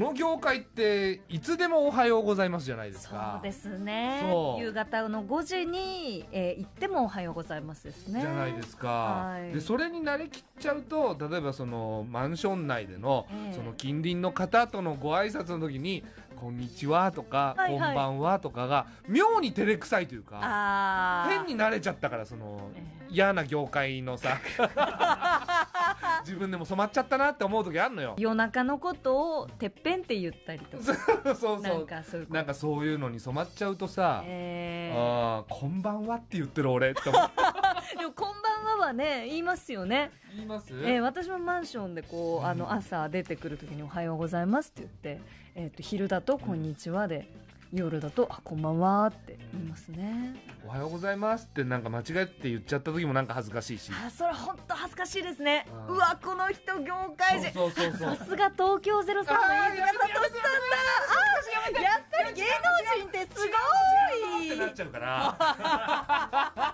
の業界っていつでもおはようございますじゃないですか。そうですね。夕方の5時に、行ってもおはようございますですね。じゃないですか、はい、でそれに慣れきっちゃうと、例えばそのマンション内での、その近隣の方とのご挨拶の時にこんにちはとか、はいはい、こんばんはとかが妙に照れくさいというか、変に慣れちゃったから、その、嫌な業界のさ自分でも染まっちゃったなって思う時あるのよ。夜中のことをてっぺんって言ったりとかそうそう、なんかそういうのに染まっちゃうとさ、あ、こんばんはって言ってる俺って思ってでもこんばんははね、言いますよね。言います、私もマンションでこう、朝出てくる時におはようございますって言って、昼だとこんにちはで、夜だとあ、こんばんはって言いますね。おはようございますってなんか間違えて言っちゃった時もなんか恥ずかしいし、あ、それ本当恥ずかしいですね。うわ、この人業界人、さすが東京03の飯塚さんだ。やっぱり芸能人ってすごいってなっちゃうから